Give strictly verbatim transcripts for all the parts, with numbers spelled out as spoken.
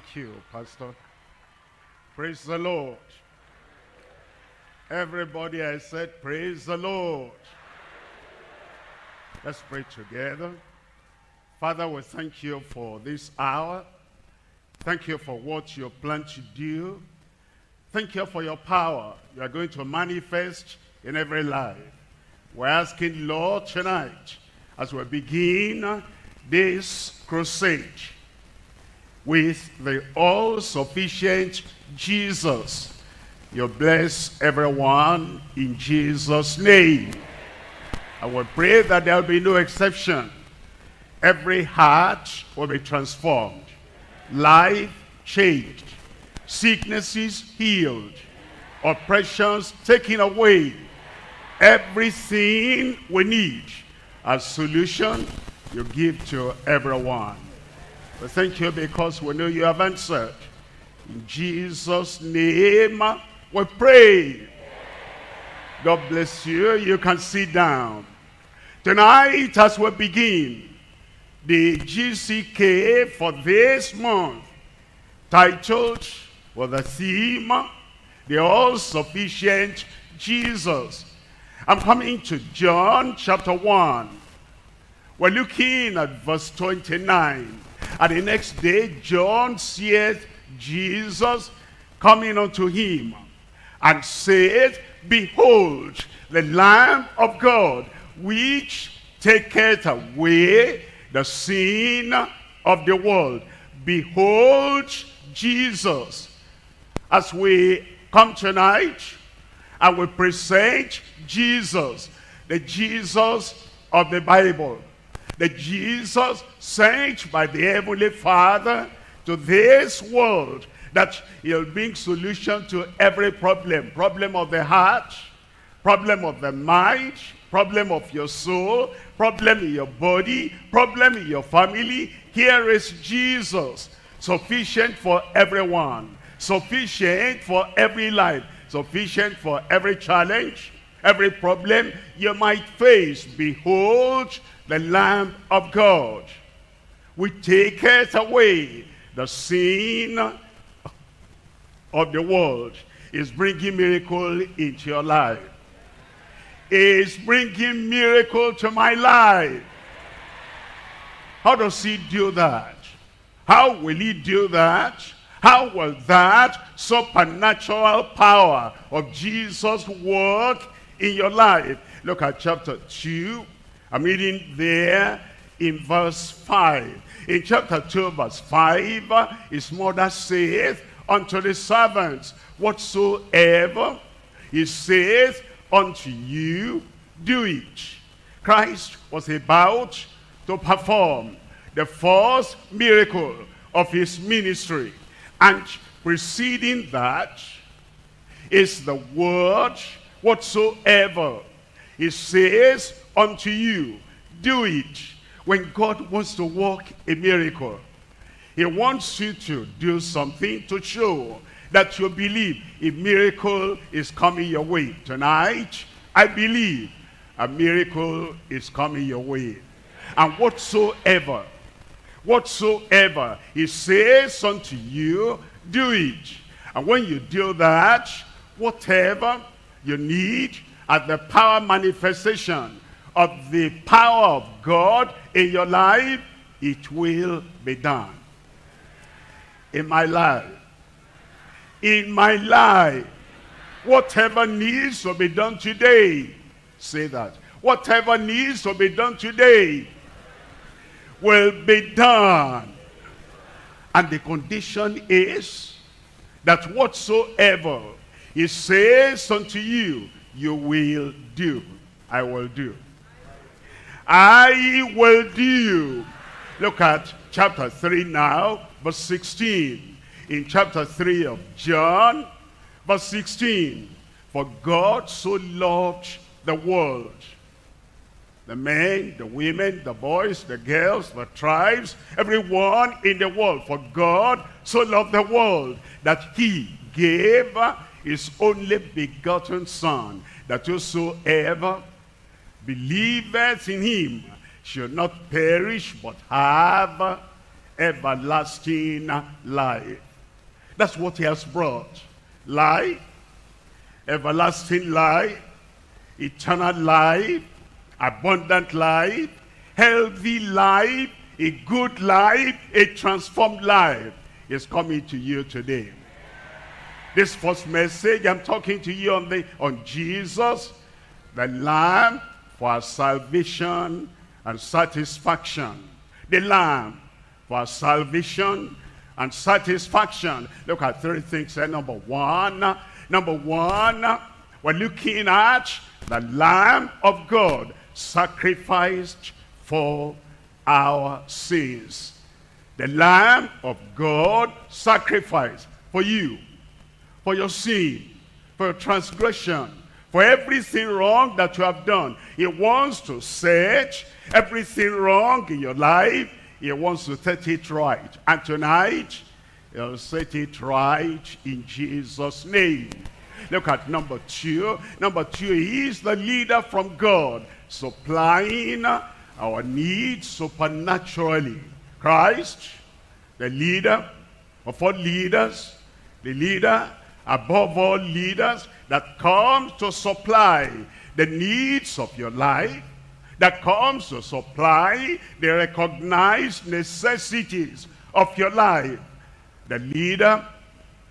Thank you, Pastor. Praise the Lord. Everybody, I said, praise the Lord. Let's pray together. Father, we thank you for this hour. Thank you for what you plan to do. Thank you for your power you are going to manifest in every life. We're asking, Lord, tonight, as we begin this crusade, with the all-sufficient Jesus, you bless everyone in Jesus' name. I will pray that there will be no exception. Every heart will be transformed. Life changed. Sicknesses healed. Oppressions taken away. Everything we need, a solution you give to everyone. We thank you because we know you have answered. In Jesus' name we pray. God bless you. You can sit down. Tonight, as we begin the G C K for this month, titled with the theme, The All-Sufficient Jesus. I'm coming to John chapter one. We're looking at verse twenty-nine. And the next day, John seeth Jesus coming unto him, and said, Behold, the Lamb of God, which taketh away the sin of the world. Behold, Jesus. As we come tonight, I will present Jesus, the Jesus of the Bible. That Jesus sent by the Heavenly Father to this world, that he'll bring solution to every problem. Problem of the heart, problem of the mind, problem of your soul, problem in your body, problem in your family. Here is Jesus, sufficient for everyone, sufficient for every life, sufficient for every challenge, every problem you might face. Behold, the Lamb of God, which taketh away the sin of the world, is bringing miracle into your life. Is bringing miracle to my life. How does he do that? How will he do that? How will that supernatural power of Jesus work in your life? Look at chapter two. I'm reading there in verse five. In chapter two, verse five, his mother saith unto the servants, Whatsoever he saith unto you, do it. Christ was about to perform the first miracle of his ministry. And preceding that is the word, whatsoever he says unto you, do it. When God wants to work a miracle, he wants you to do something to show that you believe a miracle is coming your way. Tonight, I believe a miracle is coming your way. And whatsoever, whatsoever he says unto you, do it. And when you do that, whatever you need at the power manifestation of the power of God in your life, it will be done. In my life, in my life, whatever needs to be done today, say that, whatever needs to be done today will be done. And the condition is that whatsoever he says unto you, you will do. I will do. I will do. Look at chapter three now, verse sixteen. In chapter three of John, verse sixteen. For God so loved the world. The men, the women, the boys, the girls, the tribes, everyone in the world. For God so loved the world that he gave his only begotten Son, that whosoever believeth in him should not perish but have everlasting life. That's what he has brought. Life, everlasting life, eternal life, abundant life, healthy life, a good life, a transformed life is coming to you today. This first message, I'm talking to you on, the, on Jesus, the Lamb for our salvation and satisfaction. The Lamb for our salvation and satisfaction. Look at three things there. Number one, number one, we're looking at the Lamb of God sacrificed for our sins. The Lamb of God sacrificed for you, for your sin, for your transgression, for everything wrong that you have done. He wants to search everything wrong in your life. He wants to set it right. And tonight, he'll set it right in Jesus' name. Look at number two. Number two, he is the leader from God, supplying our needs supernaturally. Christ, the leader of all leaders, the leader above all leaders, that comes to supply the needs of your life, that comes to supply the recognized necessities of your life. The leader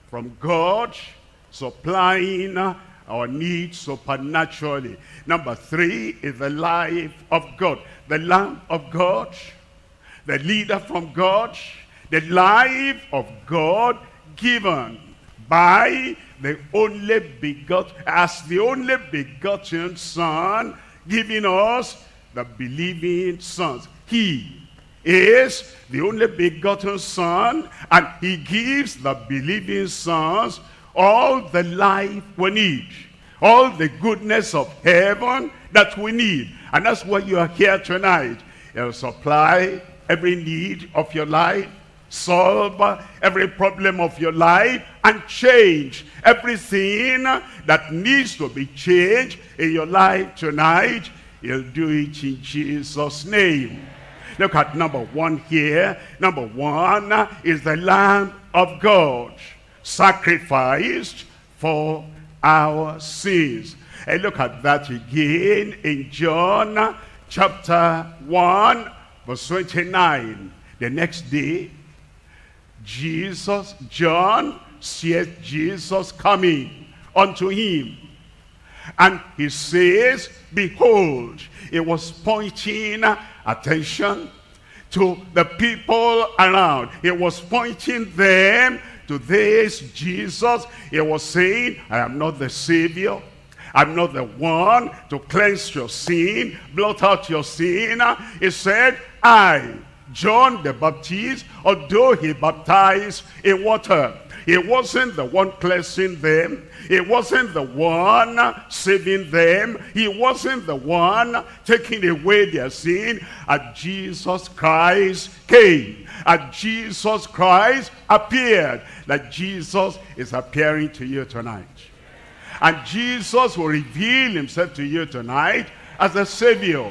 from God supplying our needs supernaturally. Number three is the life of God. The Lamb of God, the leader from God, the life of God given by the only begotten, as the only begotten Son, giving us the believing sons. He is the only begotten Son, and he gives the believing sons all the life we need, all the goodness of heaven that we need. And that's why you are here tonight. He'll supply every need of your life, solve every problem of your life, and change everything that needs to be changed in your life tonight. He'll do it in Jesus' name. Look at number one here. Number one is the Lamb of God sacrificed for our sins. And look at that again in John chapter one verse twenty-nine. The next day, Jesus, John, sees Jesus coming unto him. And he says, behold, it was pointing attention to the people around. It was pointing them to this Jesus. It was saying, I am not the Savior. I'm not the one to cleanse your sin, blot out your sin. He said, I, John the Baptist, although he baptized in water, he wasn't the one cleansing them. He wasn't the one saving them. He wasn't the one taking away their sin. And Jesus Christ came. And Jesus Christ appeared. That Jesus is appearing to you tonight. And Jesus will reveal himself to you tonight as a Savior,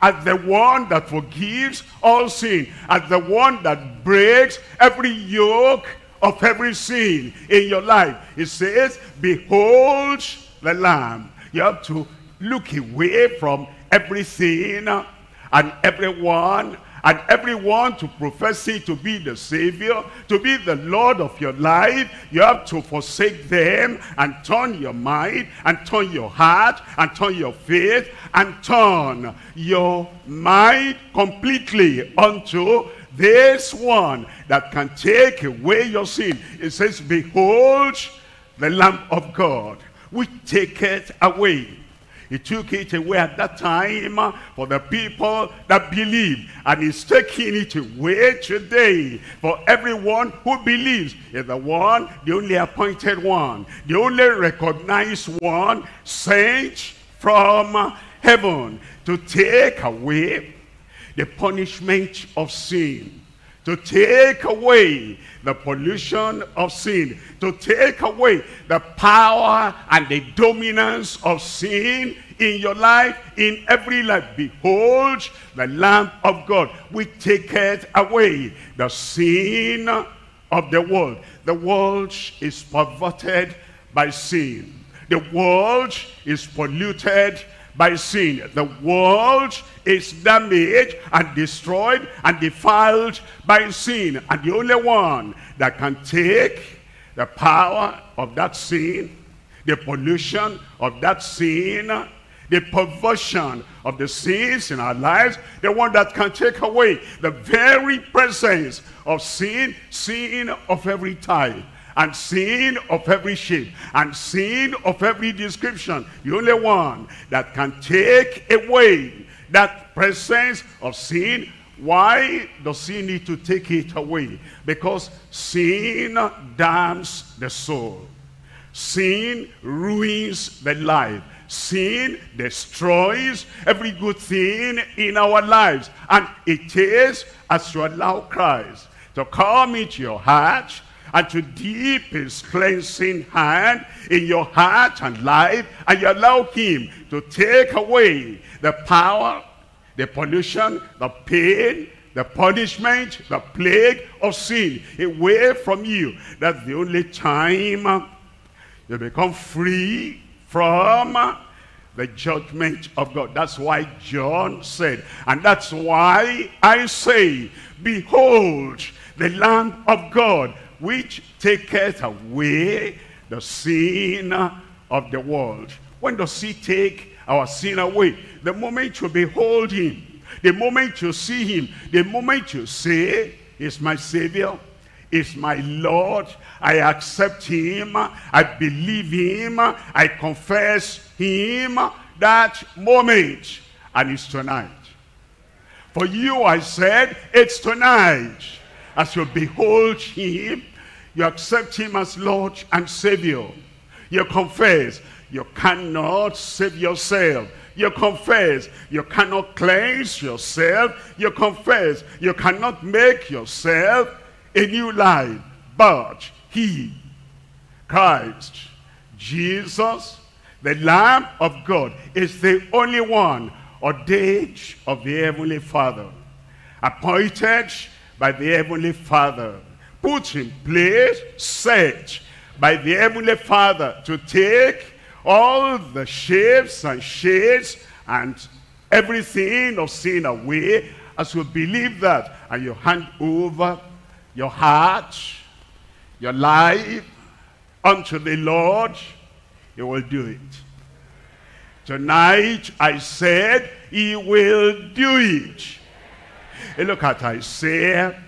as the one that forgives all sin, as the one that breaks every yoke of every sin in your life. It says, behold the Lamb. You have to look away from everything and everyone, and everyone to profess it to be the Savior, to be the Lord of your life. You have to forsake them and turn your mind and turn your heart and turn your faith and turn your mind completely unto this one that can take away your sin. It says, behold the Lamb of God, which taketh away. He took it away at that time for the people that believe. And he's taking it away today for everyone who believes. He's the one, the only appointed one, the only recognized one, sent from heaven to take away the punishment of sin, to take away the pollution of sin, to take away the power and the dominance of sin in your life, in every life. Behold, the Lamb of God, which taketh away the sin of the world. The world is perverted by sin. The world is polluted by sin. The world is damaged and destroyed and defiled by sin. And the only one that can take the power of that sin, the pollution of that sin, the perversion of the sins in our lives, the one that can take away the very presence of sin, sin of every type, and sin of every shape, and sin of every description. The only one that can take away that presence of sin. Why does he need to take it away? Because sin damns the soul. Sin ruins the life. Sin destroys every good thing in our lives. And it is as you allow Christ to come into your heart and to dip his cleansing hand in your heart and life, and you allow him to take away the power, the pollution, the pain, the punishment, the plague of sin away from you. That's the only time you become free from the judgment of God. That's why John said, and that's why I say, behold, the Lamb of God, which taketh away the sin of the world. When does he take our sin away? The moment you behold him, the moment you see him, the moment you say, "Is my Savior, is my Lord, I accept him, I believe him, I confess him," that moment, and it's tonight. For you, I said, it's tonight. As you behold him, you accept him as Lord and Savior. You confess you cannot save yourself. You confess you cannot cleanse yourself. You confess you cannot make yourself a new life. But he, Christ, Jesus, the Lamb of God, is the only one ordained of the Heavenly Father, appointed by the Heavenly Father, put in place, set by the Heavenly Father to take all the shapes and shades and everything of sin away. As you believe that, and you hand over your heart, your life unto the Lord, he will do it. Tonight I said he will do it. Hey, look at Isaiah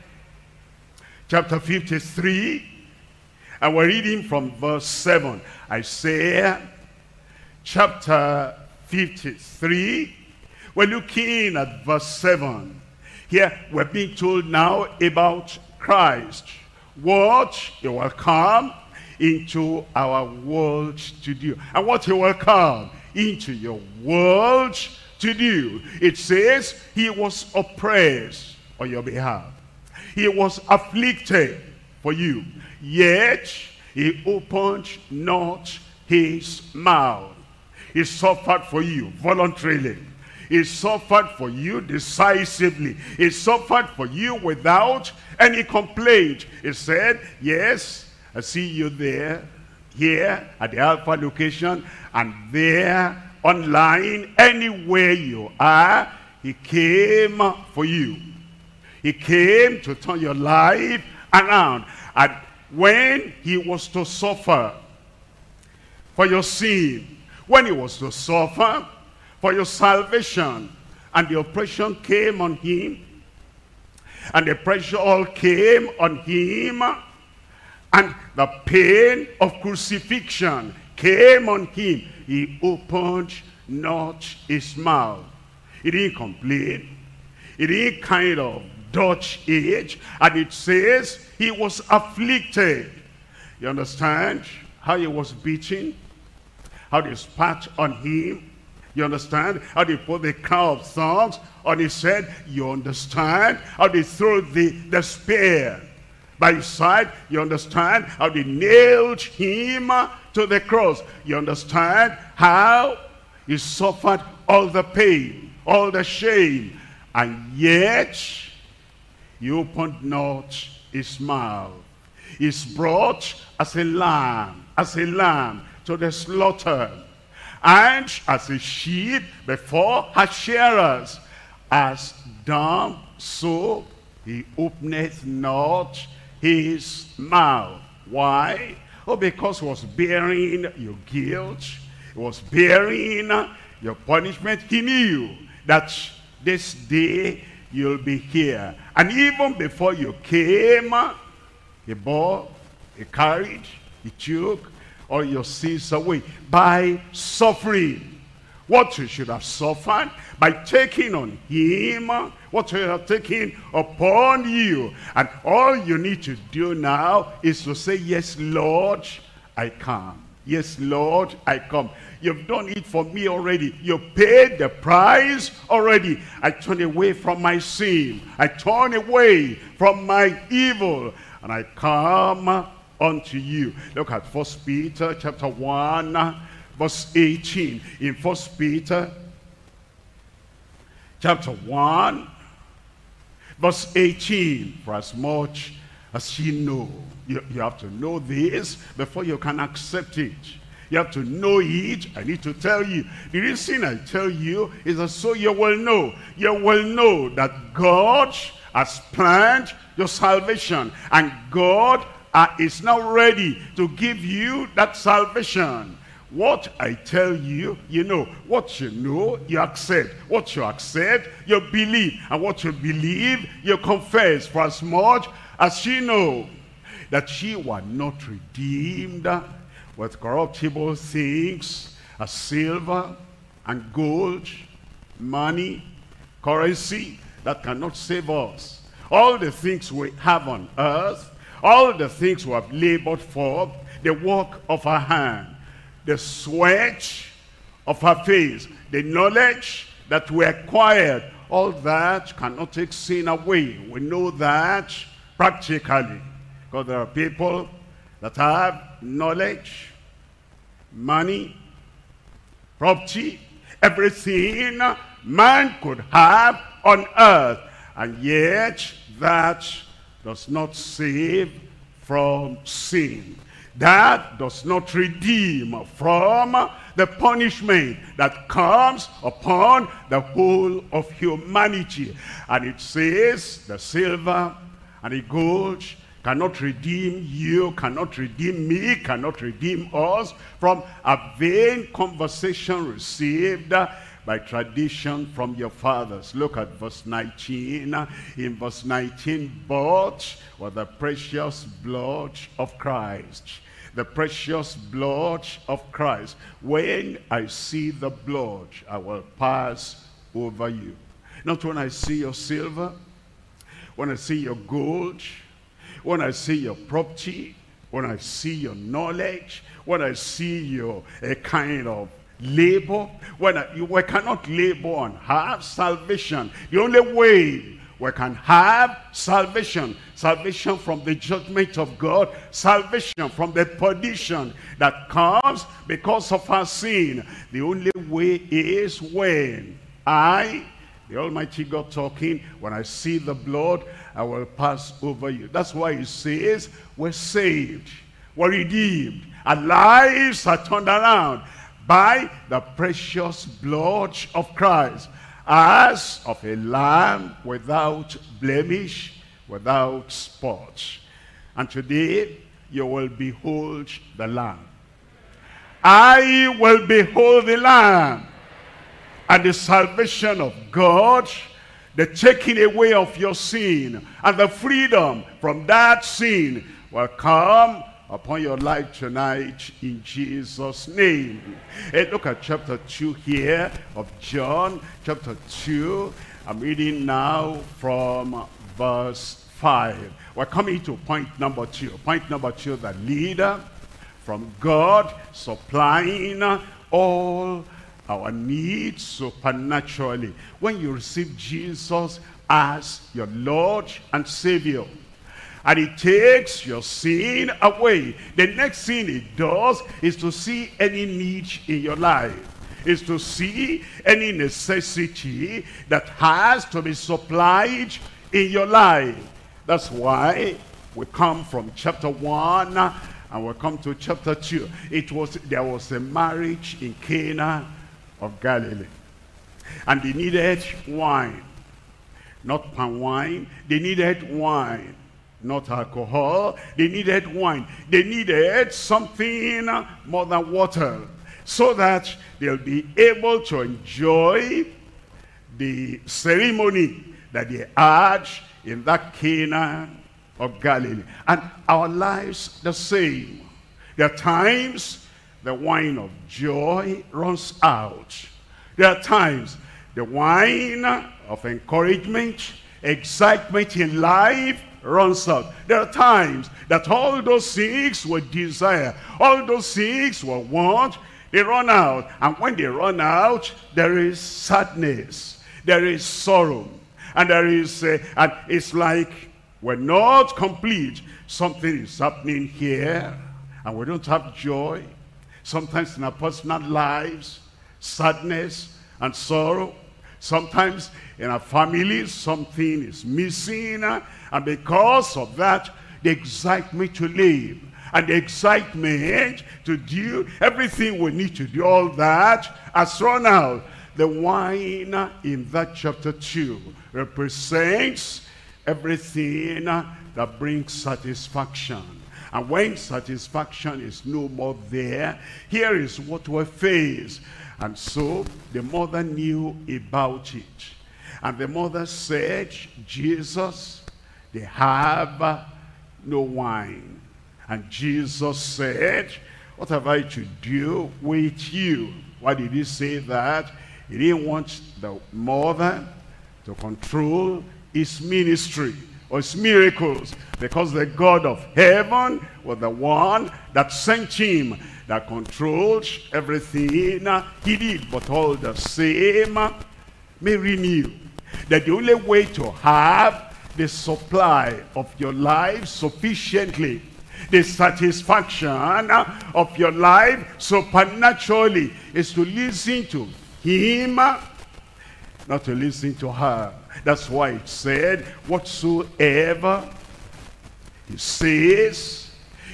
chapter fifty-three, and we're reading from verse seven. Isaiah chapter fifty-three, we're looking at verse seven. Here we're being told now about Christ, what he will come into our world to do, and what he will come into your world to do. It says he was oppressed on your behalf, he was afflicted for you, yet he opened not his mouth. He suffered for you voluntarily, he suffered for you decisively, he suffered for you without any complaint. He said, yes, I see you there, here at the Alpha location, and there online, anywhere you are. He came for you. He came to turn your life around. And when he was to suffer for your sin, when he was to suffer for your salvation, and the oppression came on him, and the pressure all came on him, and the pain of crucifixion came on him, he opened not his mouth. He didn't complain. He didn't kind of dodge it. And it says he was afflicted. You understand how he was beaten? How they spat on him? You understand how they put the crown of thorns on his head? You understand how they threw the, the spear by his side? You understand how they nailed him to the cross? You understand how You suffered all the pain, all the shame, and yet you opened not his mouth. He's brought as a lamb, as a lamb to the slaughter, and as a sheep before her shearers, as dumb, so he openeth not his mouth. Why? Oh, because he was bearing your guilt, he was bearing your punishment. He knew that this day you'll be here. And even before you came, he bore, he carried, he took all your sins away by suffering. What you should have suffered, by taking on him, what you have taken upon you. And all you need to do now is to say, yes, Lord, I come. Yes, Lord, I come. You've done it for me already. You paid the price already. I turn away from my sin. I turn away from my evil. And I come unto you. Look at First Peter chapter one, verse eighteen. In First Peter chapter one, verse eighteen. For as much as you know, you, you have to know this before you can accept it. You have to know it. I need to tell you. The reason I tell you is that so you will know. You will know that God has planned your salvation, and God uh, is now ready to give you that salvation. What I tell you, you know. What you know, you accept. What you accept, you believe. And what you believe, you confess. For as much as you know that ye were not redeemed with corruptible things, as silver and gold, money, currency, that cannot save us. All the things we have on earth, all the things we have labored for, the work of our hand, the sweat of our face, the knowledge that we acquired, all that cannot take sin away. We know that practically. Because there are people that have knowledge, money, property, everything man could have on earth, and yet that does not save from sin. That does not redeem from the punishment that comes upon the whole of humanity. And it says the silver and the gold cannot redeem you, cannot redeem me, cannot redeem us from a vain conversation received by tradition from your fathers. Look at verse nineteen. In verse nineteen, bought with the precious blood of Christ. The precious blood of Christ. When I see the blood, I will pass over you. Not when I see your silver, when I see your gold, when I see your property, when I see your knowledge, when I see your a kind of labor. When I, we cannot labor and have salvation. The only way we can have salvation, salvation from the judgment of God, salvation from the perdition that comes because of our sin, the only way is when I, the Almighty God talking, when I see the blood, I will pass over you. That's why he says we're saved, we're redeemed, our lives are turned around by the precious blood of Christ, as of a lamb without blemish, without spot. And today you will behold the lamb. I will behold the lamb, and the salvation of God, the taking away of your sin, and the freedom from that sin will come upon your life tonight in Jesus' name. Hey, look at chapter two here of John. Chapter two, I'm reading now from verse five. We're coming to point number two. Point number two, the leader from God supplying all our needs supernaturally. When you receive Jesus as your Lord and Savior, and it takes your sin away, the next thing it does is to see any need in your life. is to see any necessity that has to be supplied in your life. That's why we come from chapter one and we come to chapter two. It was, there was a marriage in Cana of Galilee, and they needed wine, not palm wine. They needed wine, not alcohol. They needed wine. They needed something more than water, so that they'll be able to enjoy the ceremony that they had in that Cana of Galilee. And our lives the same. There are times the wine of joy runs out. There are times the wine of encouragement, excitement in life runs out. There are times that all those things we desire, all those things we want, they run out. And when they run out, there is sadness, there is sorrow, and there is uh, and it's like we're not complete. Something is happening here and we don't have joy. Sometimes in our personal lives, sadness and sorrow. Sometimes in our families, something is missing, and because of that, the excitement to live and the excitement to do everything we need to do, all that has run out. The wine in that chapter two represents everything that brings satisfaction. And when satisfaction is no more there, here is what we face. And so the mother knew about it. And the mother said, Jesus, they have no wine. And Jesus said, what have I to do with you? Why did he say that? He didn't want the mother to control his ministry or his miracles, because the God of heaven was the one that sent him, that controlled everything he did. But all the same, Mary knew that the only way to have the supply of your life sufficiently, the satisfaction of your life supernaturally, is to listen to him, not to listen to her. That's why it said, whatsoever he says.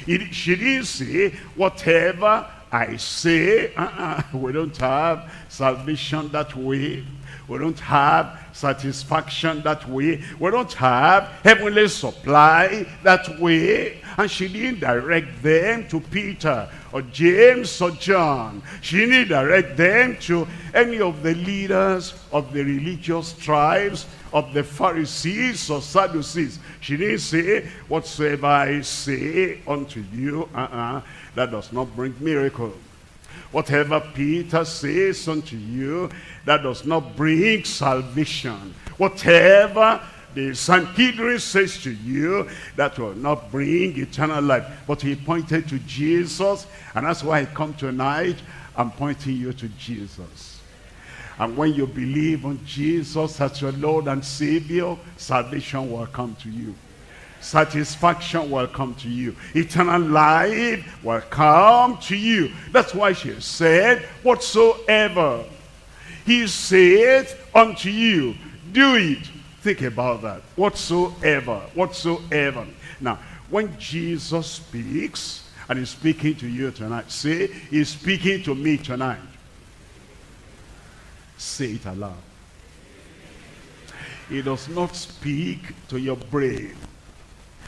It, she didn't say, whatever I say. Uh-uh. We don't have salvation that way. We don't have satisfaction that way. We don't have heavenly supply that way. And she didn't direct them to Peter or James or John. She didn't direct them to any of the leaders of the religious tribes, of the Pharisees or Sadducees. She didn't say, whatsoever I say unto you, uh-uh, that does not bring miracle. Whatever Peter says unto you, that does not bring salvation. Whatever the Sanhedrin says to you, that will not bring eternal life. But he pointed to Jesus, and that's why I come tonight. I'm pointing you to Jesus. And when you believe on Jesus as your Lord and Savior, salvation will come to you. Satisfaction will come to you. Eternal life will come to you. That's why she said, whatsoever he saith unto you, do it. Think about that. Whatsoever, whatsoever. Now, when Jesus speaks, and he's speaking to you tonight, say, he's speaking to me tonight. Say it aloud. He does not speak to your brain.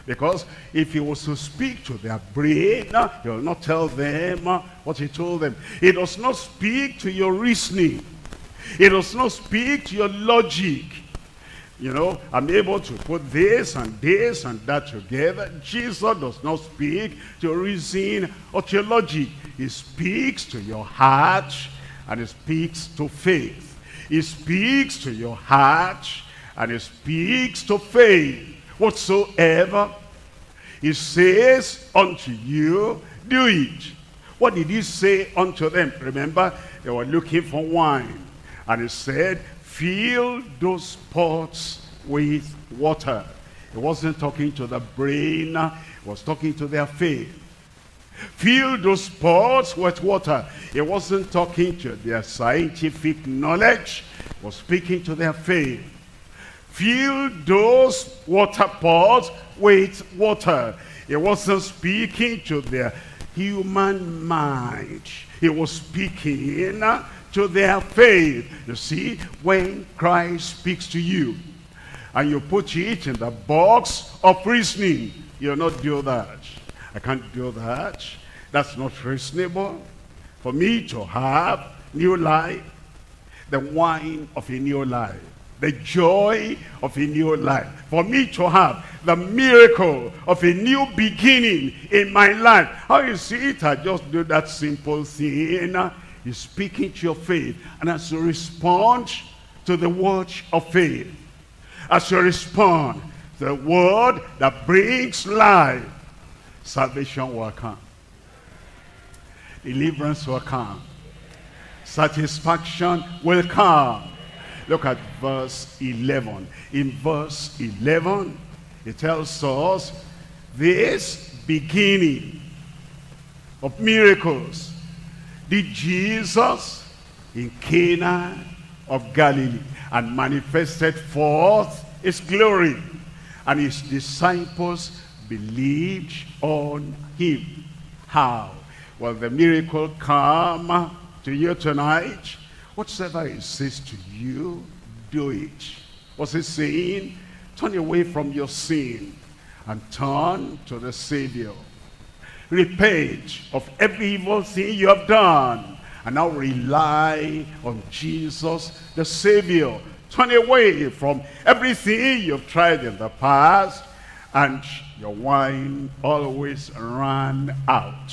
Because if he was to speak to their brain, he will not tell them what he told them. He does not speak to your reasoning. He does not speak to your logic. You know, I'm able to put this and this and that together. Jesus does not speak to your reason or to your logic. He speaks to your heart, and he speaks to faith. He speaks to your heart, and he speaks to faith. Whatsoever he says unto you, do it. What did he say unto them? Remember, they were looking for wine. And he said, fill those pots with water. He wasn't talking to the brain. He was talking to their faith. Fill those pots with water. He wasn't talking to their scientific knowledge. He was speaking to their faith. Fill those water pots with water. He wasn't speaking to their human mind. He was speaking to their faith. You see, when Christ speaks to you and you put it in the box of reasoning, you'll not do that. I can't do that. That's not reasonable. For me to have new life, the wine of a new life, the joy of a new life. For me to have the miracle of a new beginning in my life. How you see it? I just do that simple thing. He's speaking to your faith. And as you respond to the word of faith, as you respond to the word that brings life, salvation will come. Deliverance will come. Satisfaction will come. Look at verse eleven. In verse eleven, it tells us this beginning of miracles did Jesus in Cana of Galilee, and manifested forth his glory, and his disciples believed on him. How? Well, the miracle come to you tonight. Whatsoever he says to you, do it. What's he saying? Turn away from your sin and turn to the Savior. Repent of every evil thing you have done and now rely on Jesus the Savior. Turn away from everything you've tried in the past, and your wine always ran out.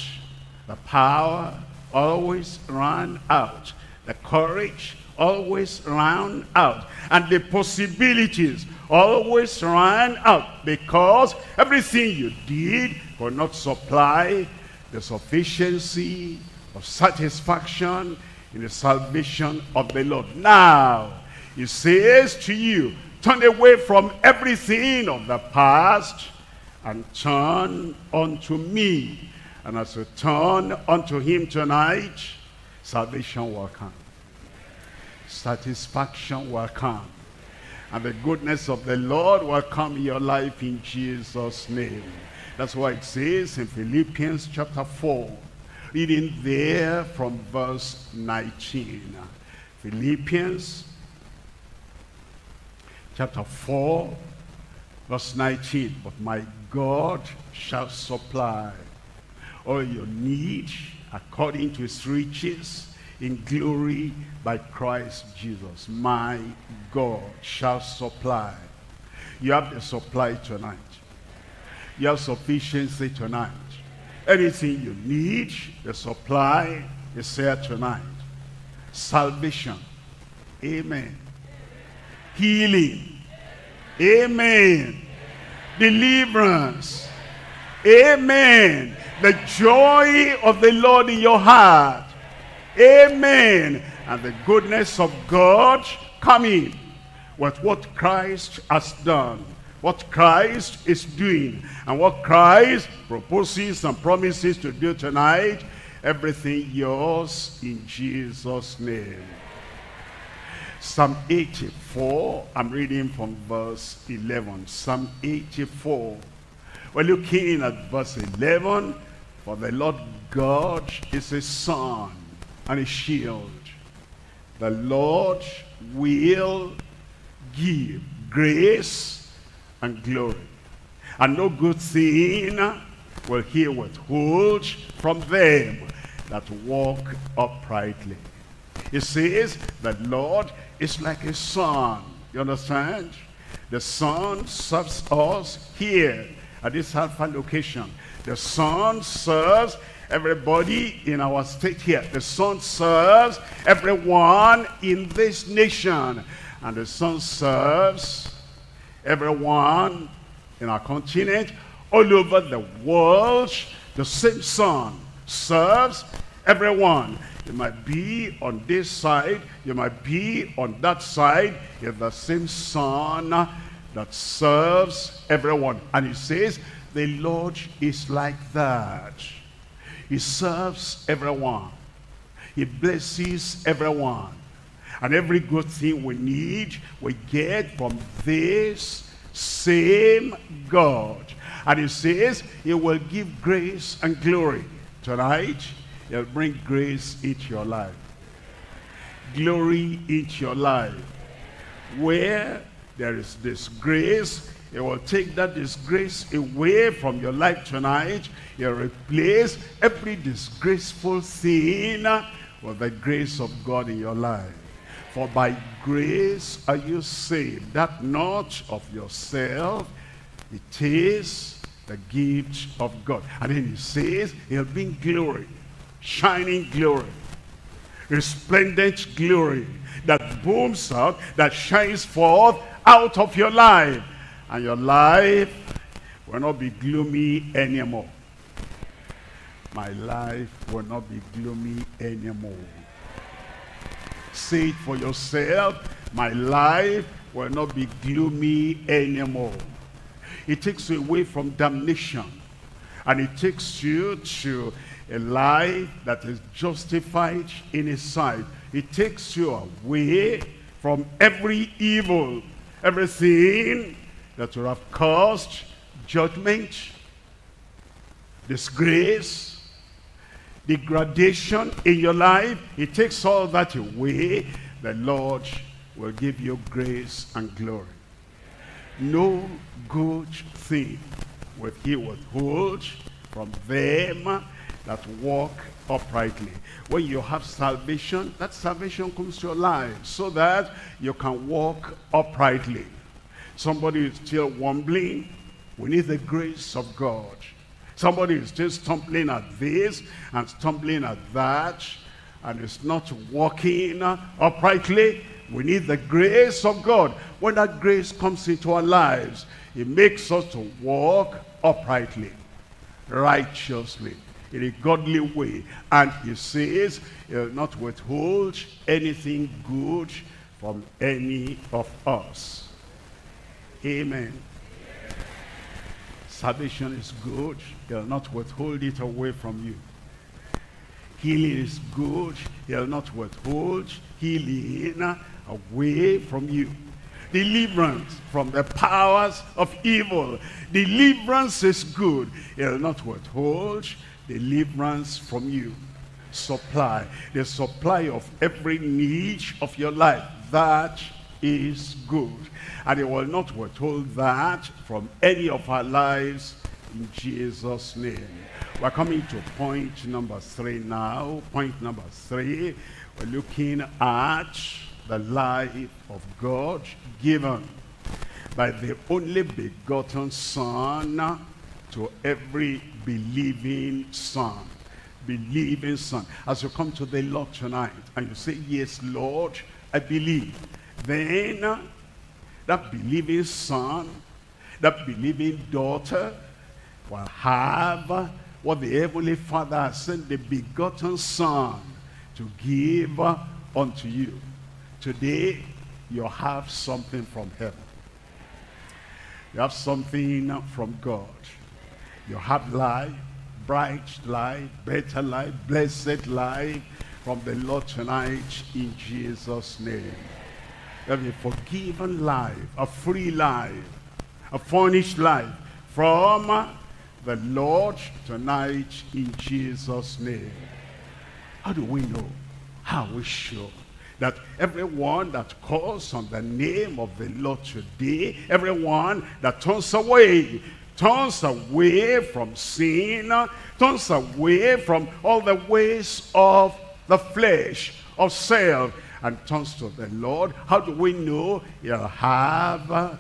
The power always ran out. The courage always ran out. And the possibilities always ran out, because everything you did could not supply the sufficiency of satisfaction in the salvation of the Lord. Now, he says to you, turn away from everything of the past and turn unto me. And as you turn unto him tonight, salvation will come. Satisfaction will come. And the goodness of the Lord will come in your life in Jesus' name. That's why it says in Philippians chapter four, reading there from verse nineteen. Philippians chapter four, verse nineteen. But my God shall supply all your need according to his riches in glory by Christ Jesus. My God shall supply. You have the supply tonight. You have sufficiency tonight. Anything you need, the supply is there tonight. Salvation. Amen. Healing. Amen. Deliverance. Amen. The joy of the Lord in your heart. Amen. And the goodness of God coming with what Christ has done, what Christ is doing, and what Christ proposes and promises to do tonight. Everything yours in Jesus' name. Psalm eighty-four, I'm reading from verse eleven. Psalm eighty-four. We're looking at verse eleven. For the Lord God is a sun and a shield. The Lord will give grace and glory, and no good thing will he withhold from them that walk uprightly. It says the Lord is like a sun. You understand? The sun serves us here at this Alpha location. The sun serves everybody in our state here. The sun serves everyone in this nation. And the sun serves everyone in our continent, all over the world. The same sun serves everyone. You might be on this side, you might be on that side. It's the same sun that serves everyone. And it says, the Lord is like that. He serves everyone. He blesses everyone. And every good thing we need, we get from this same God. And he says he will give grace and glory. Tonight, he'll bring grace into your life. Glory into your life. Where there is disgrace, he will take that disgrace away from your life tonight. He'll replace every disgraceful thing with the grace of God in your life. For by grace are you saved, that not of yourself, it is the gift of God. And then he says, he'll bring glory, shining glory, resplendent glory that booms out, that shines forth out of your life. And your life will not be gloomy anymore. My life will not be gloomy anymore. Say it for yourself, my life will not be gloomy anymore. It takes you away from damnation, and it takes you to a life that is justified in his sight. It takes you away from every evil, everything that will have caused judgment, disgrace, degradation in your life. It takes all that away. The Lord will give you grace and glory. No good thing will he withhold from them that walk uprightly. When you have salvation, that salvation comes to your life so that you can walk uprightly. Somebody is still wambling. We need the grace of God. Somebody is still stumbling at this and stumbling at that, and is not walking uprightly. We need the grace of God. When that grace comes into our lives, it makes us to walk uprightly, righteously, in a godly way. And he says, he'll not withhold anything good from any of us. Amen. Salvation is good. He'll not withhold it away from you. Healing is good. He'll not withhold healing away from you. Deliverance from the powers of evil. Deliverance is good. He'll not withhold deliverance from you. Supply. The supply of every need of your life. That is good. And he will not withhold that from any of our lives in Jesus' name. We're coming to point number three now. Point number three, we're looking at the life of God given by the only begotten Son to every believing son. Believing son. As you come to the Lord tonight and you say, yes, Lord, I believe. Then uh, that believing son, that believing daughter will have uh, what the Heavenly Father has sent the begotten Son to give uh, unto you. Today, you have something from heaven. You have something from God. You have life, bright life, better life, blessed life from the Lord tonight in Jesus' name. You have a forgiven life, a free life, a furnished life from the Lord tonight in Jesus' name. How do we know? How are we sure that everyone that calls on the name of the Lord today, everyone that turns away, turns away from sin, turns away from all the ways of the flesh, of self, and turns to the Lord, how do we know you'll have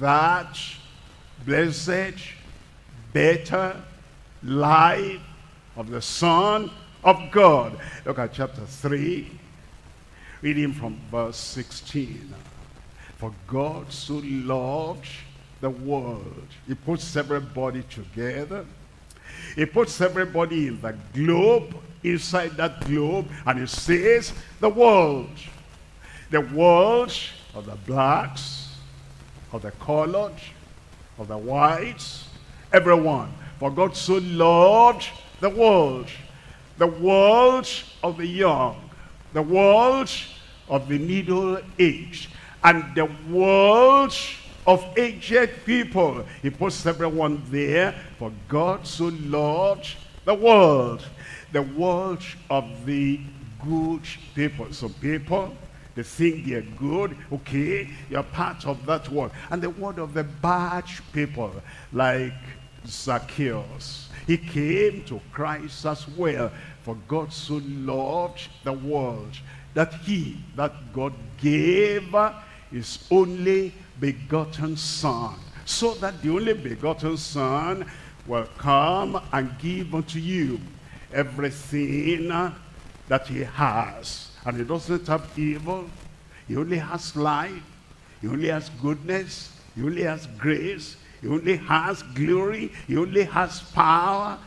that blessed, better life of the Son of God? Look at chapter three, reading from verse sixteen. For God so loved the world. He puts everybody together. He puts everybody in the globe, inside that globe, and he says the world. The world of the blacks, of the colored, of the whites, everyone. For God so loved the world, the world of the young, the world of the middle age, and the world of aged people. He puts everyone there, for God so loved the world, the world of the good people. Some people, they think they're good, okay, you're part of that world. And the world of the bad people, like Zacchaeus, he came to Christ as well, for God so loved the world, that he, that God gave his only begotten son, so that the only begotten son will come and give unto you everything that he has. And he doesn't have evil, he only has life, he only has goodness, he only has grace, he only has glory, he only has power.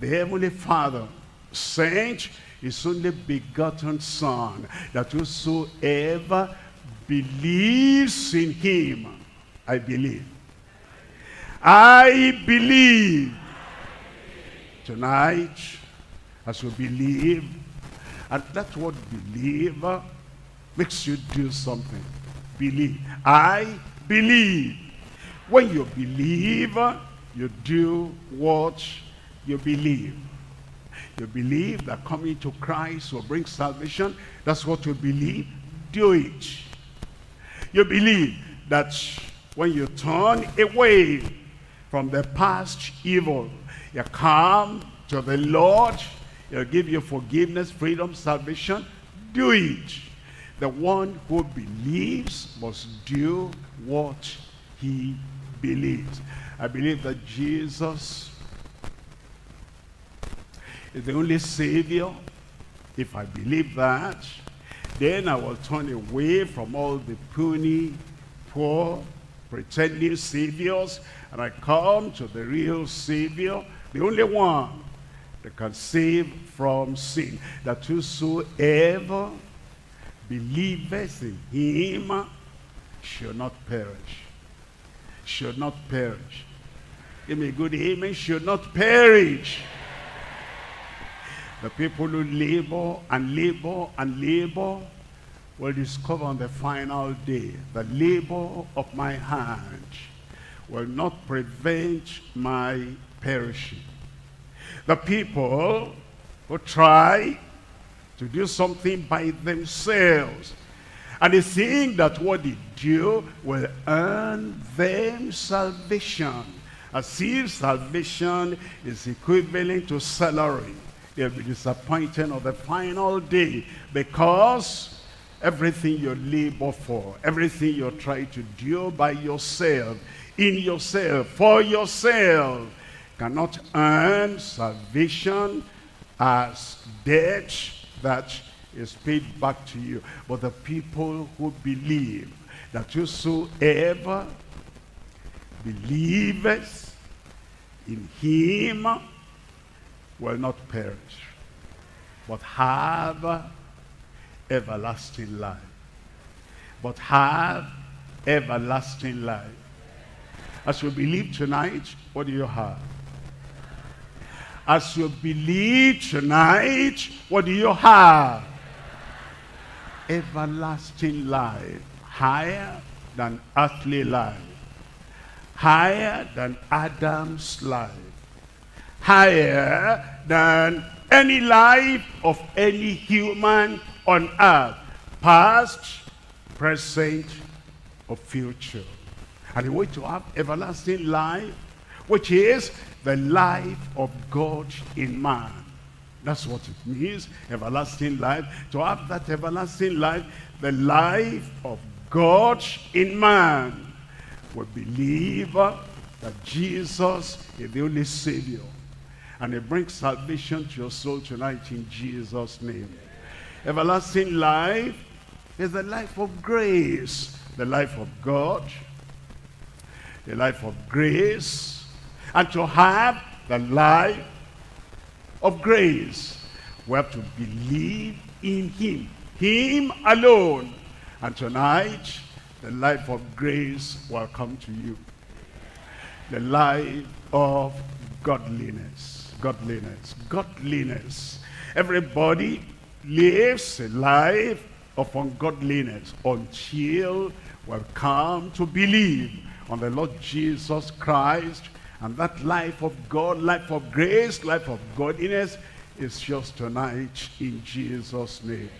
The Heavenly Father sent his only begotten son, that whosoever believes in him. I believe. I believe. Tonight, as we believe, and that word believe makes you do something. Believe. I believe. When you believe, you do what you believe. You believe that coming to Christ will bring salvation. That's what you believe. Do it. You believe that when you turn away from the past evil, you come to the Lord, he'll give you forgiveness, freedom, salvation. Do it. The one who believes must do what he believes. I believe that Jesus is the only Savior. If I believe that, then I will turn away from all the puny, poor, pretending saviors, and I come to the real Savior, the only one that can save from sin. That whosoever believeth in him shall not perish. Should not perish. Give me a good amen. Should not perish. The people who labor and labor and labor will discover on the final day, the labor of my hand will not prevent my perishing. The people who try to do something by themselves, and they think that what they do will earn them salvation, as if salvation is equivalent to salary, they'll be disappointed on the final day, because everything you labor for, everything you try to do by yourself, in yourself, for yourself, cannot earn salvation as debt that is paid back to you. But the people who believe that whosoever believeth in him will not perish, but have everlasting life. But have everlasting life. As you believe tonight, what do you have? As you believe tonight, what do you have? Everlasting life, higher than earthly life, higher than Adam's life, higher than any life of any human on earth, past, present, or future. And the way to have everlasting life, which is the life of God in man. That's what it means, everlasting life. To have that everlasting life, the life of God in man, we believe that Jesus is the only Savior. And it brings salvation to your soul tonight in Jesus' name. Everlasting life is the life of grace, the life of God, the life of grace. And to have the life of grace, we have to believe in him, him alone. And tonight, the life of grace will come to you. The life of godliness. godliness, godliness. Everybody lives a life of ungodliness until we've come to believe on the Lord Jesus Christ. And that life of God, life of grace, life of godliness is yours tonight in Jesus' name.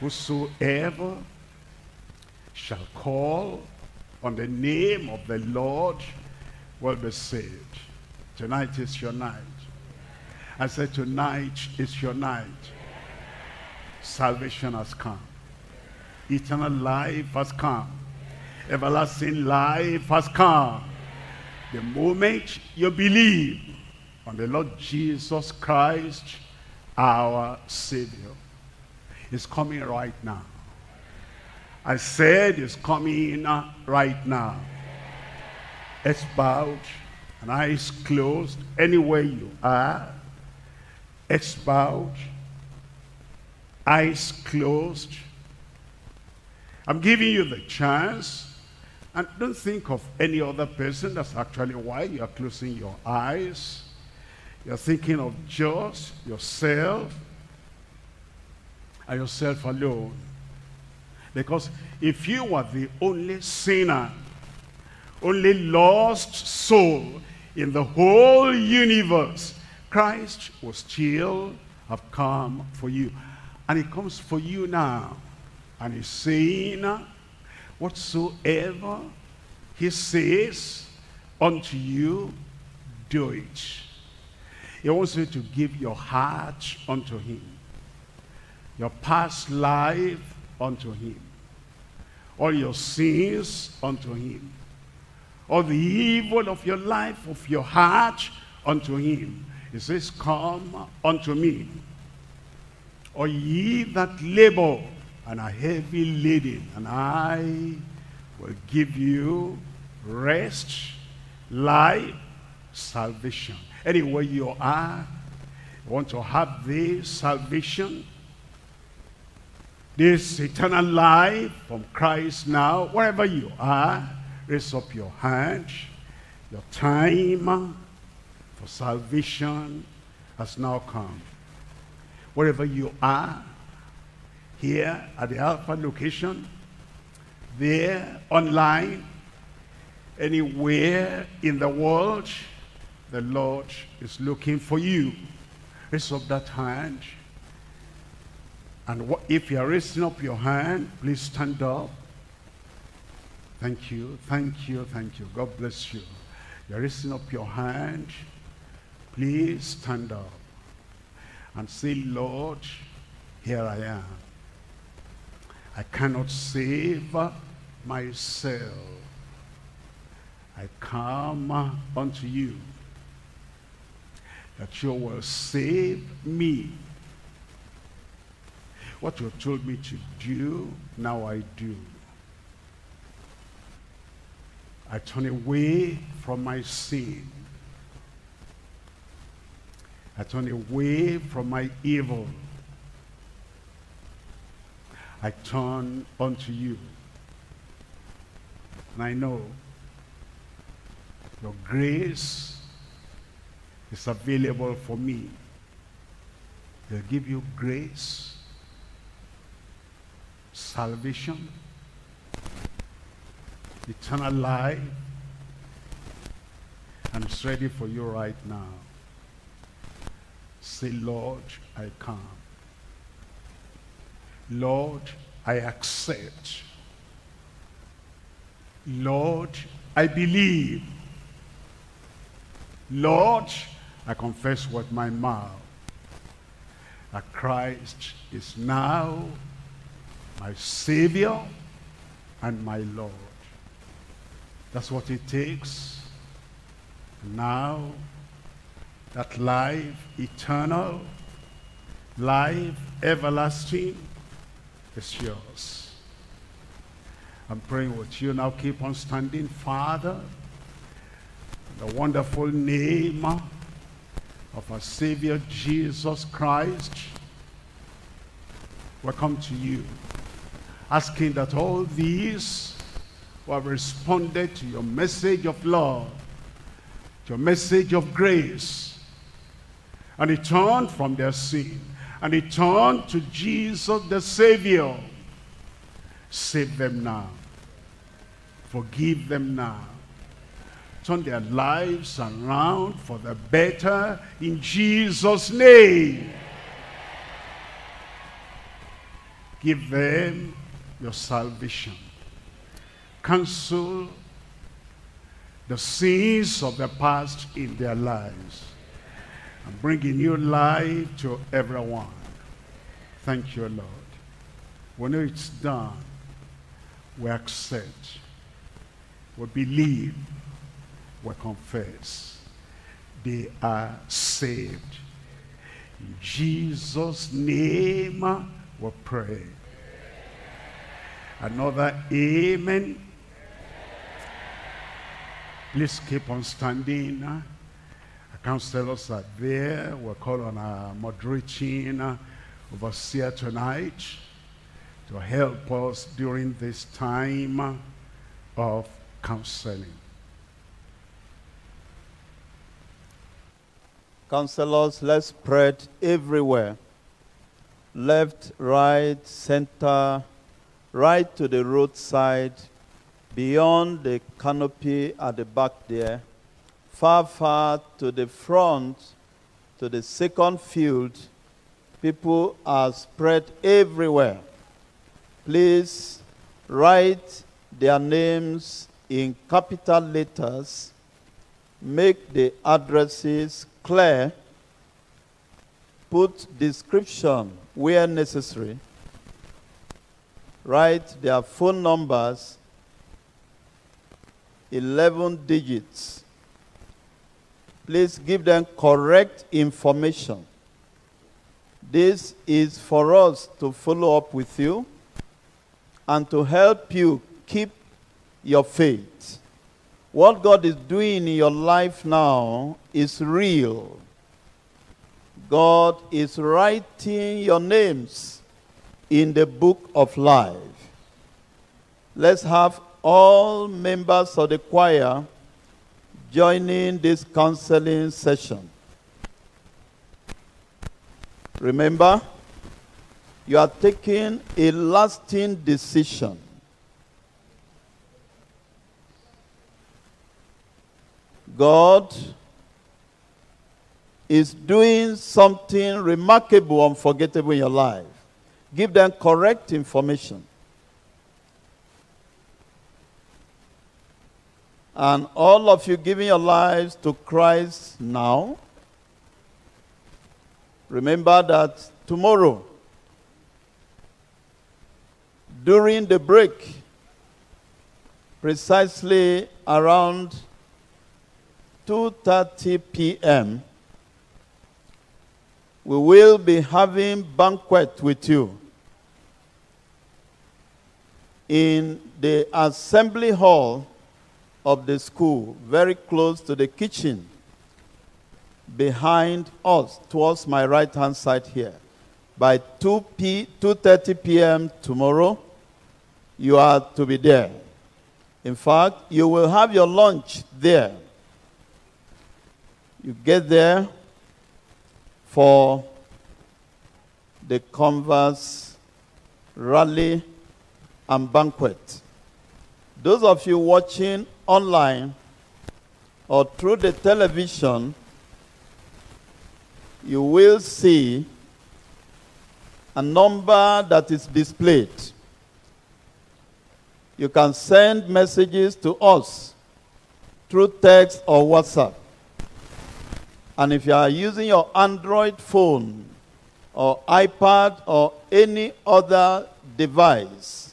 Whosoever shall call on the name of the Lord will be saved. Tonight is your night. I said tonight is your night. Salvation has come. Eternal life has come. Everlasting life has come. The moment you believe on the Lord Jesus Christ, our Savior, is coming right now. I said it's coming right now. Heads bowed and eyes closed, anywhere you are. Heads bowed, eyes closed. I'm giving you the chance. And don't think of any other person. That's actually why you're closing your eyes. You're thinking of just yourself and yourself alone. Because if you were the only sinner, only lost soul in the whole universe, Christ would still have come for you. And he comes for you now. And he's saying, whatsoever he says unto you, do it. He wants you to give your heart unto him, your past life unto him, all your sins unto him, all the evil of your life, of your heart unto him. He says, come unto me, all ye that labor and are heavy laden, and I will give you rest, life, salvation. Anywhere you are, you want to have this salvation, this eternal life from Christ now. Wherever you are, raise up your hand. Your time for salvation has now come. Wherever you are, here at the Alpha location, there online, anywhere in the world, the Lord is looking for you. Raise up that hand. And if you are raising up your hand, please stand up. Thank you, thank you, thank you. God bless you. You are raising up your hand. Please stand up and say, Lord, here I am. I cannot save myself. I come unto you that you will save me. What you told me to do, now I do. I turn away from my sin. I turn away from my evil. I turn unto you. And I know your grace is available for me. He'll give you grace, salvation, eternal life. And it's ready for you right now. Say, Lord, I come. Lord, I accept. Lord, I believe. Lord, I confess with my mouth that Christ is now my Savior and my Lord. That's what it takes. And now, that life eternal, life everlasting, it's yours. I'm praying with you now. Keep on standing. Father, in the wonderful name of our Savior Jesus Christ, we come to you, asking that all these who have responded to your message of love, to your message of grace, And they turned from their sin. And they turned to Jesus the Savior. Save them now. Forgive them now. Turn their lives around for the better in Jesus' name. Give them your salvation. Cancel the sins of the past in their lives. And bring a new life to everyone. Thank you, Lord. When it's done, we accept, we believe, we confess. They are saved. In Jesus' name we pray. Another amen. Please keep on standing. Our counselors are there. We'll call on our moderating overseer tonight to help us during this time of counseling. Counselors, let's spread everywhere. Left, right, center, right to the roadside, beyond the canopy at the back there, far, far to the front, to the second field. People are spread everywhere. Please write their names in capital letters. Make the addresses clear. Put description where necessary. Write their phone numbers, eleven digits. Please give them correct information. This is for us to follow up with you and to help you keep your faith. What God is doing in your life now is real. God is writing your names in the book of life. Let's have all members of the choir joining this counseling session. Remember, you are taking a lasting decision. God is doing something remarkable, unforgettable in your life. Give them correct information. And all of you giving your lives to Christ now, remember that tomorrow, during the break, precisely around two thirty p m, we will be having banquet with you in the assembly hall of the school, very close to the kitchen, behind us, towards my right-hand side here. By two thirty p m tomorrow, you are to be there. In fact, you will have your lunch there. You get there for the Converse rally and banquet. Those of you watching online or through the television, you will see a number that is displayed. You can send messages to us through text or WhatsApp. And if you are using your Android phone or iPad or any other device,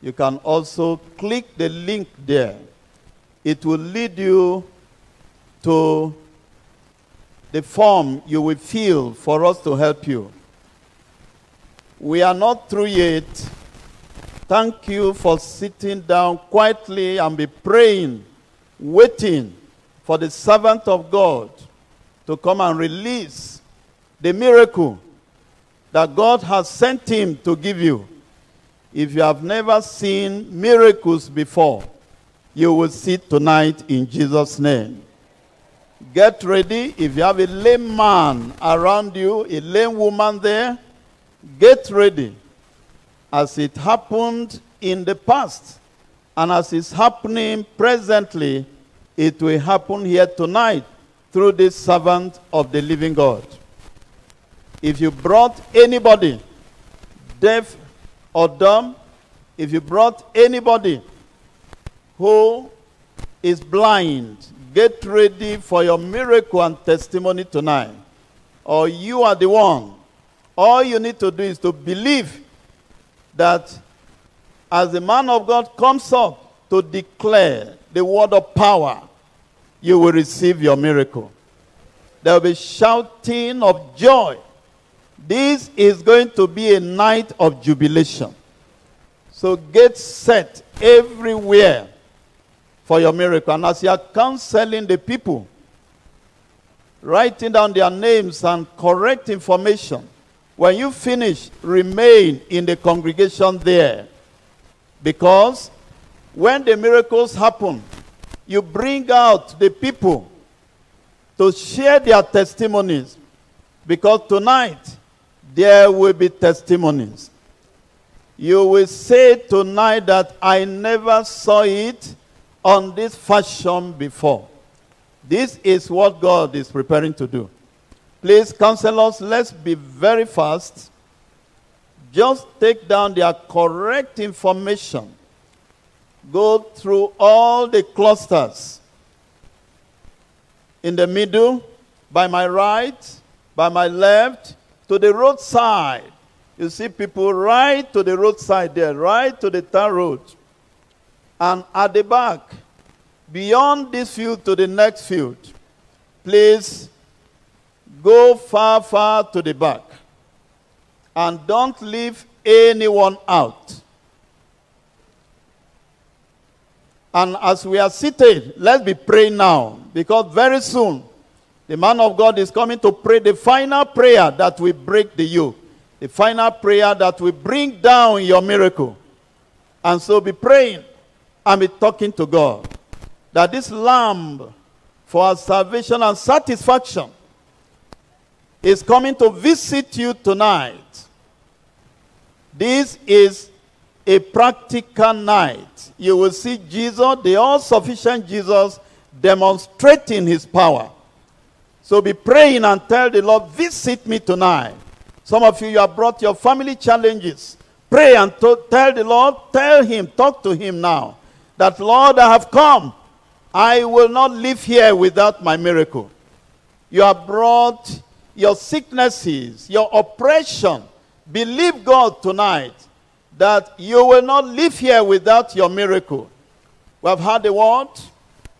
you can also click the link there. It will lead you to the form you will fill for us to help you. We are not through yet. Thank you for sitting down quietly and be praying, waiting for the servant of God to come and release the miracle that God has sent him to give you. If you have never seen miracles before, you will see tonight in Jesus' name. Get ready. If you have a lame man around you, a lame woman there, get ready. As it happened in the past, and as it's happening presently, it will happen here tonight through this servant of the living God. If you brought anybody deaf or dumb, if you brought anybody who is blind, get ready for your miracle and testimony tonight. Or you are the one. All you need to do is to believe that as the man of God comes up to declare the word of power, you will receive your miracle. There will be shouting of joy. This is going to be a night of jubilation. So get set everywhere for your miracle. And as you are counseling the people, writing down their names and correct information, when you finish, remain in the congregation there. Because when the miracles happen, you bring out the people to share their testimonies. Because tonight, there will be testimonies. You will say tonight that I never saw it on this fashion before. This is what God is preparing to do. Please, counselors, let's be very fast. Just take down their correct information. Go through all the clusters. In the middle, by my right, by my left, to the roadside. You see people right to the roadside there, right to the town road. And at the back, beyond this field to the next field, please go far, far to the back. And don't leave anyone out. And as we are seated, let's be praying now. Because very soon, the man of God is coming to pray the final prayer that will break the yoke. The final prayer that will bring down your miracle. And so be praying and be talking to God. That this lamb for our salvation and satisfaction is coming to visit you tonight. This is a practical night. You will see Jesus, the all-sufficient Jesus, demonstrating his power. So be praying and tell the Lord, visit me tonight. Some of you, you have brought your family challenges. Pray and tell the Lord, tell him, talk to him now. That Lord, I have come. I will not live here without my miracle. You have brought your sicknesses, your oppression. Believe God tonight that you will not live here without your miracle. We have heard the word.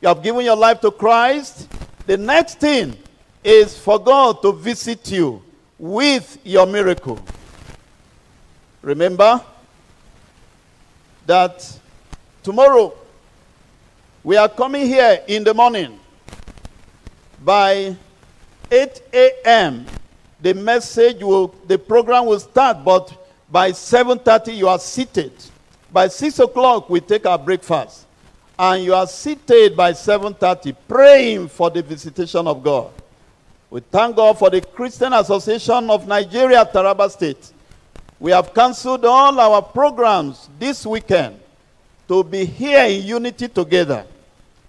You have given your life to Christ. The next thing is for God to visit you with your miracle. Remember that tomorrow we are coming here in the morning. By eight A M the message will, the program will start, but by seven thirty you are seated. By six o'clock we take our breakfast. And you are seated by seven thirty praying for the visitation of God. We thank God for the Christian Association of Nigeria, Taraba State. We have cancelled all our programs this weekend to be here in unity together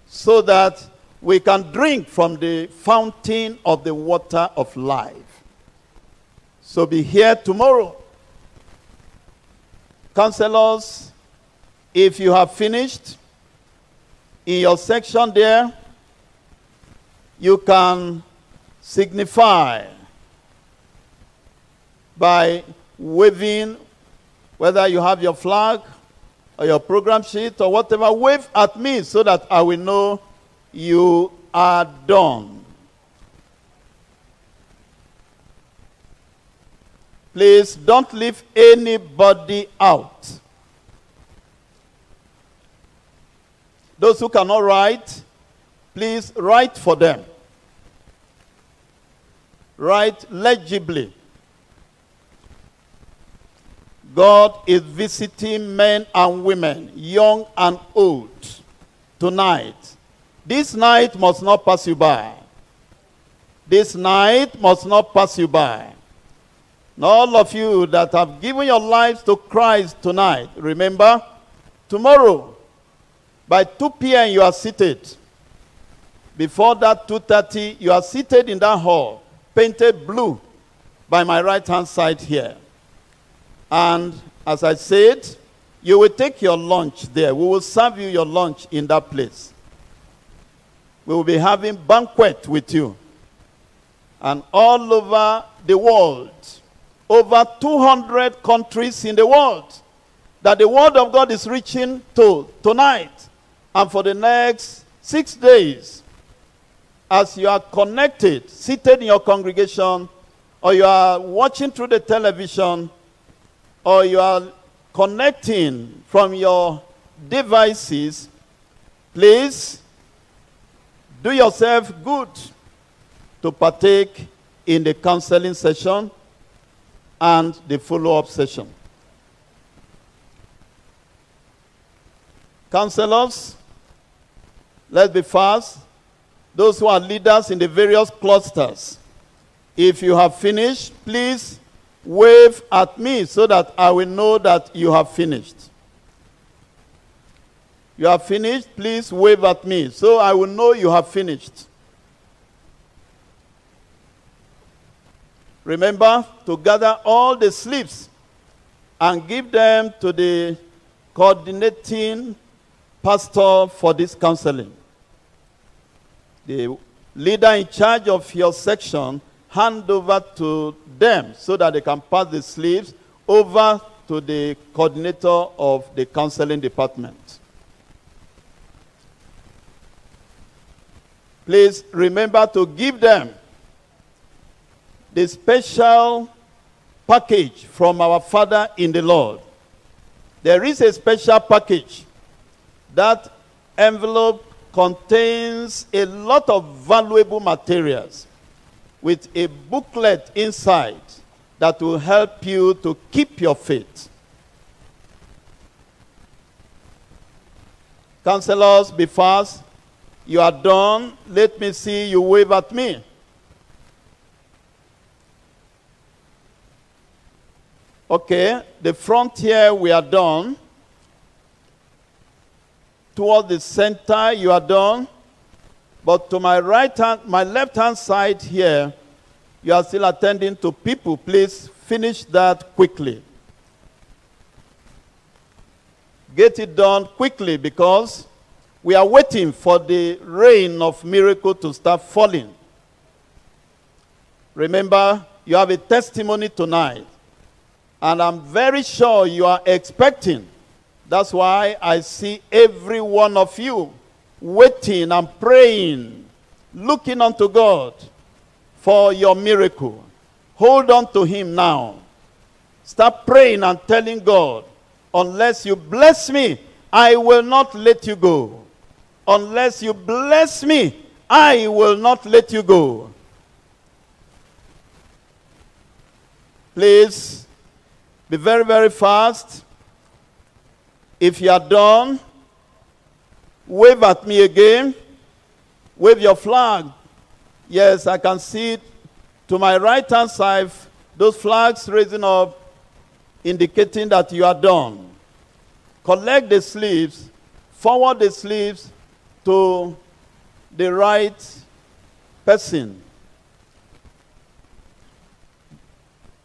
so that we can drink from the fountain of the water of life. So be here tomorrow. Counselors, if you have finished, in your section there, you can signify by waving, whether you have your flag or your program sheet or whatever, wave at me so that I will know you are done. Please don't leave anybody out. Those who cannot write, please write for them. Write legibly. God is visiting men and women, young and old, tonight. This night must not pass you by. This night must not pass you by. And all of you that have given your lives to Christ tonight, remember, tomorrow, by two p m you are seated. Before that two thirty, you are seated in that hall, painted blue by my right-hand side here. And as I said, you will take your lunch there. We will serve you your lunch in that place. We will be having banquet with you. And all over the world, over two hundred countries in the world, that the word of God is reaching to tonight and for the next six days. As you are connected, seated in your congregation, or you are watching through the television, or you are connecting from your devices, please do yourself good to partake in the counseling session and the follow-up session. Counselors, let's be fast. Those who are leaders in the various clusters, if you have finished, please wave at me so that I will know that you have finished. You have finished, please wave at me so I will know you have finished. Remember to gather all the slips and give them to the coordinating pastor for this counseling. The leader in charge of your section, hand over to them so that they can pass the slips over to the coordinator of the counseling department. Please remember to give them the special package from our Father in the Lord. There is a special package. That envelope contains a lot of valuable materials with a booklet inside that will help you to keep your faith. Counselors, be fast. You are done. Let me see you wave at me. Okay, the front here, we are done. Towards the center, you are done. But to my right hand, my left hand side here, you are still attending to people. Please finish that quickly. Get it done quickly because we are waiting for the rain of miracle to start falling. Remember, you have a testimony tonight. And I'm very sure you are expecting. That's why I see every one of you waiting and praying, looking unto God for your miracle. Hold on to him now. Start praying and telling God, unless you bless me, I will not let you go. Unless you bless me, I will not let you go. Please be very, very fast. If you are done, wave at me again. Wave your flag. Yes, I can see it. To my right hand side, those flags raising up, indicating that you are done. Collect the sleeves, forward the sleeves to the right person.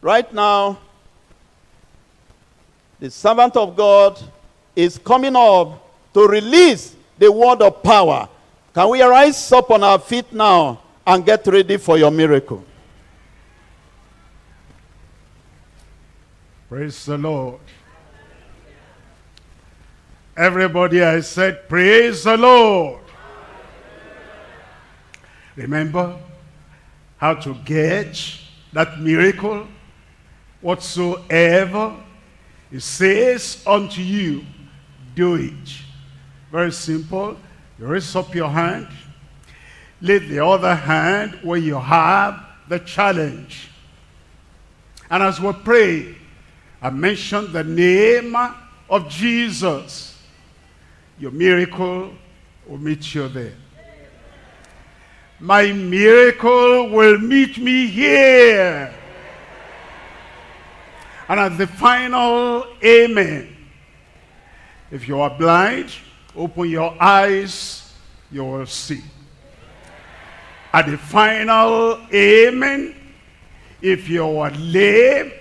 Right now, the servant of God is coming up to release the word of power. Can we arise up on our feet now and get ready for your miracle? Praise the Lord. Everybody, I said, praise the Lord. Remember how to get that miracle. Whatsoever it says unto you, do it. Very simple. You raise up your hand. Lift the other hand where you have the challenge. And as we pray, I mention the name of Jesus. Your miracle will meet you there. My miracle will meet me here. And as the final amen, if you are blind, open your eyes, you will see. At the final amen, if you are lame,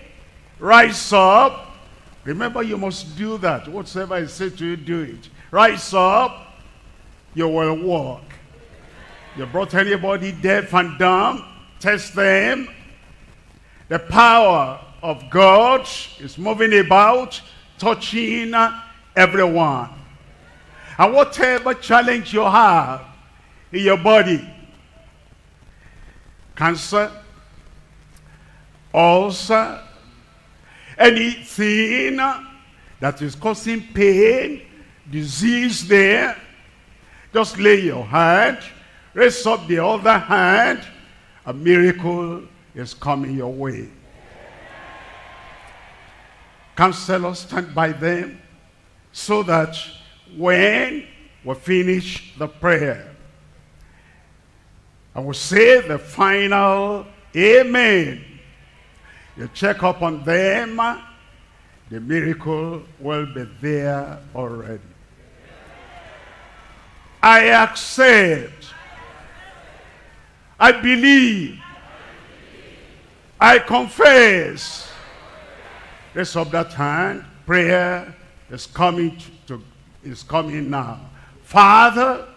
rise up. Remember, you must do that. Whatsoever I say to you, do it. Rise up, you will walk. You brought anybody deaf and dumb, test them. The power of God is moving about, touching everyone. And whatever challenge you have in your body, cancer, ulcer, anything that is causing pain, disease there, just lay your hand, raise up the other hand, a miracle is coming your way. Counselors, stand by them so that when we finish the prayer, I will say the final amen. You check up on them, the miracle will be there already. I accept. I believe. I confess. Raise up that hand. Prayer is coming to, is coming now. Father,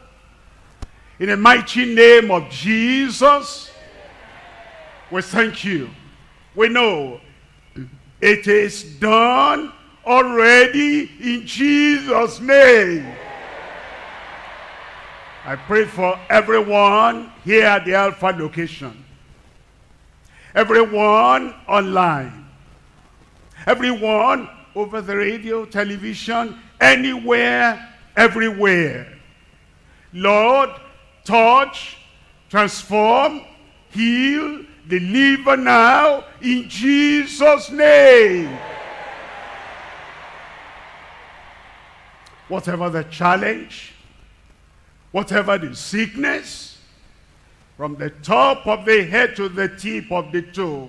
in the mighty name of Jesus, we thank you. We know it is done already in Jesus' name. I pray for everyone here at the Alpha location, everyone online, everyone over the radio, television, anywhere, everywhere. Lord, touch, transform, heal, deliver now in Jesus' name. Whatever the challenge, whatever the sickness, from the top of the head to the tip of the toe,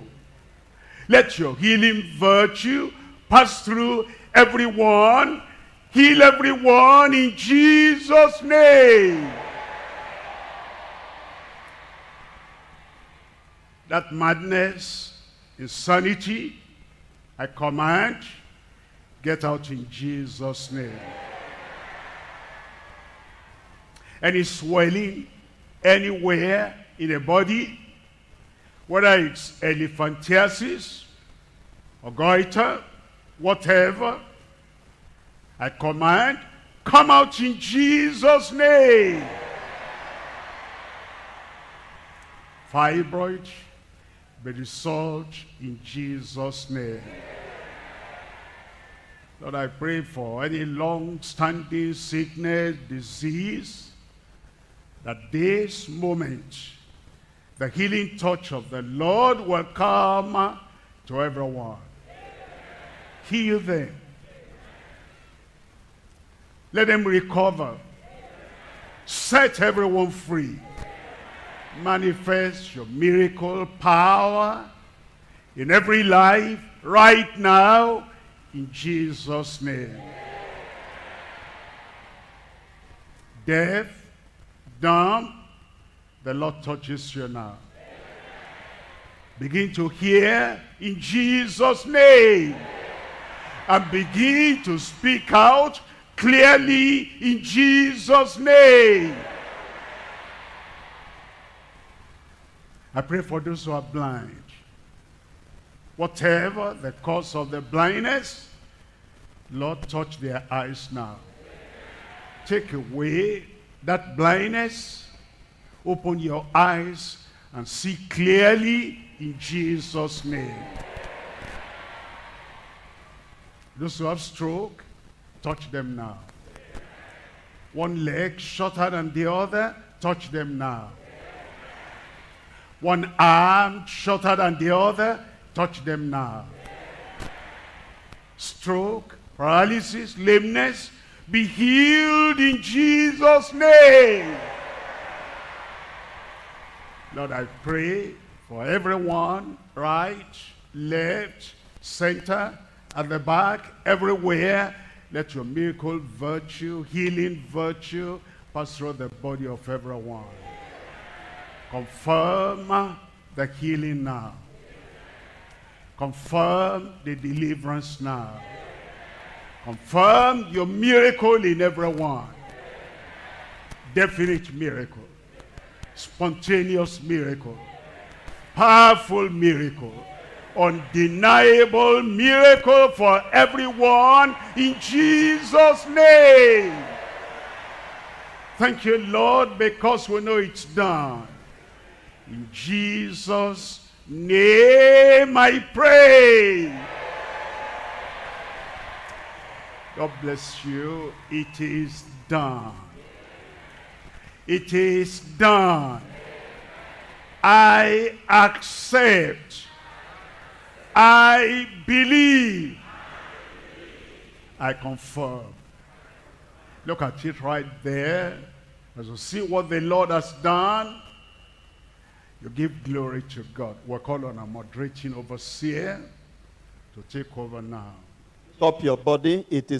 let your healing virtue pass through everyone, heal everyone in Jesus' name. That madness, insanity, I command, get out in Jesus' name. Any swelling anywhere in the body, whether it's elephantiasis or goiter, whatever, I command, come out in Jesus' name. Fibroid, be resolved in Jesus' name. Lord, I pray for any long-standing sickness, disease, that this moment, the healing touch of the Lord will come to everyone. Heal them. Let them recover. Set everyone free. Manifest your miracle power in every life right now in Jesus' name. Amen. Deaf, dumb, the Lord touches you now. Amen. Begin to hear in Jesus' name. Amen. And begin to speak out clearly in Jesus' name. Amen. I pray for those who are blind. Whatever the cause of the blindness, Lord, touch their eyes now. Take away that blindness. Open your eyes and see clearly in Jesus' name. Those who have stroke, touch them now. One leg shorter than the other, touch them now. One arm shorter than the other, touch them now. Stroke, paralysis, lameness, be healed in Jesus' name. Lord, I pray for everyone, right, left, center, at the back, everywhere. Let your miracle virtue, healing virtue, pass through the body of everyone. Confirm the healing now. Confirm the deliverance now. Confirm your miracle in everyone. Definite miracle. Spontaneous miracle. Powerful miracle. Undeniable miracle for everyone in Jesus' name. Thank you, Lord, because we know it's done. In Jesus' name I pray. God bless you. It is done. It is done. I accept. I believe. I confirm. Look at it right there. As you see what the Lord has done, you give glory to God. We're calling on a moderating overseer to take over now. Stop your body. It is